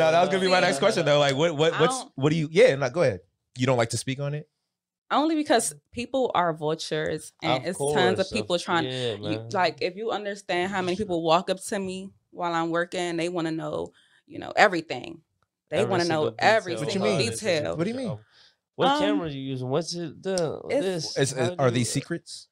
No, that was gonna be my next question though. Like, what do you? Yeah, like, go ahead. You don't like to speak on it? Only because people are vultures, and it's tons of people trying. Yeah, you, like, if you understand how many people walk up to me while I'm working, they want to know, you know, everything. They want to know every single detail. What do you mean? What camera are you using? What's it? Are these secrets?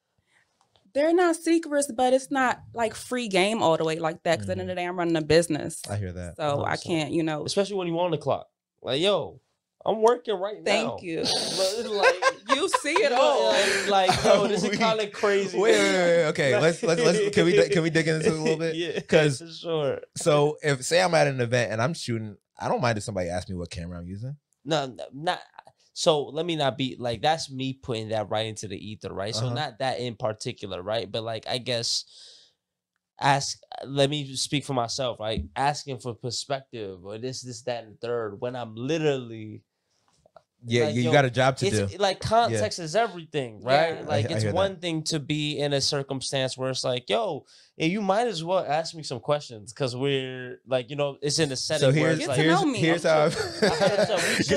They're not secrets, but it's not like free game all the way like that. Because at the end of the day, I'm running a business. I hear that. So I can't, you know. Especially when you're on the clock. Like, yo, I'm working right now. Thank you. Like, you see it all. Like, yo, this is kind of crazy. Wait. Okay, let's can we dig into it a little bit? Yeah, because sure. So if say I'm at an event and I'm shooting, I don't mind if somebody asks me what camera I'm using. No, not. So let me not be like, that's me putting that right into the ether, right? So not that in particular, right? But like, I guess let me speak for myself, right? Asking for perspective or this, that, and third when I'm literally. Yeah, like, you got a job to do. Like context is everything, right? Yeah. Like it's one thing to be in a circumstance where it's like, yo, you might as well ask me some questions because we're like, you know, it's in a setting. So here's how I get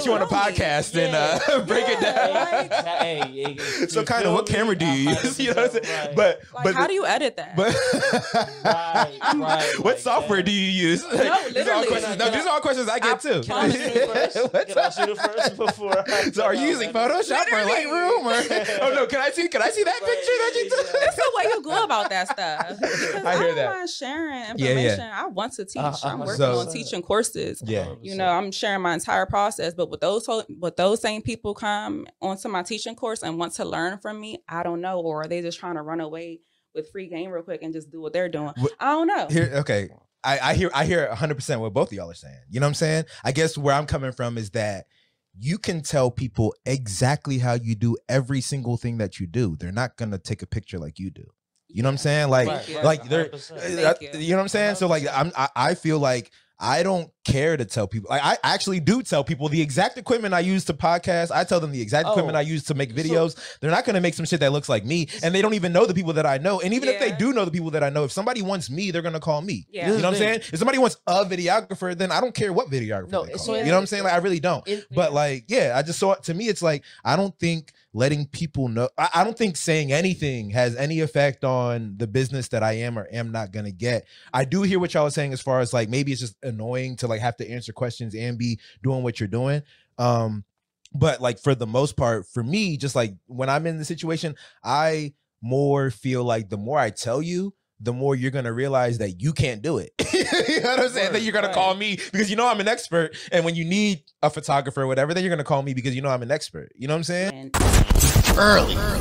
you on a podcast and break it down. Like, hey, so kind of what camera do you use? You know what I'm saying? But how do you edit that? But what software do you use? No, literally. No, these are all questions I get too. Can I shoot it first before? So are you using Photoshop or Lightroom? Or, oh no, can I see that picture that you took? That's the way you go about that stuff. Because I hear that. I don't mind sharing information. I want to teach. I'm working on teaching courses. Yeah. You know, I'm sharing my entire process, but with those same people come onto my teaching course and want to learn from me, I don't know, or are they just trying to run away with free game real quick and just do what they're doing? I don't know. I hear 100% what both of y'all are saying. You know what I'm saying? I guess where I'm coming from is that you can tell people exactly how you do every single thing that you do. They're not going to take a picture like you do. You know what I'm saying? Like, you know what I'm saying? So like, I feel like I don't care to tell people. Like, I actually do tell people the exact equipment I use to podcast. I tell them the exact equipment I use to make videos. So, they're not going to make some shit that looks like me, and they don't even know the people that I know. And even if they do know the people that I know, if somebody wants me, they're going to call me. Yeah. You know what I'm saying? If somebody wants a videographer, then I don't care what videographer they call. You know what I'm saying? Like, I really don't. But like, yeah, I just saw it. To me, it's like, I don't think letting people know, I don't think saying anything has any effect on the business that I am or am not going to get. I do hear what y'all are saying as far as like, maybe it's just annoying to like have to answer questions and be doing what you're doing. But like, for the most part, for me, just like when I'm in the situation, I more feel like the more I tell you, the more you're going to realize that you can't do it. You know what I'm saying? Then you're going to call me because you know I'm an expert. And when you need a photographer or whatever, then you're going to call me because you know I'm an expert. You know what I'm saying? Early.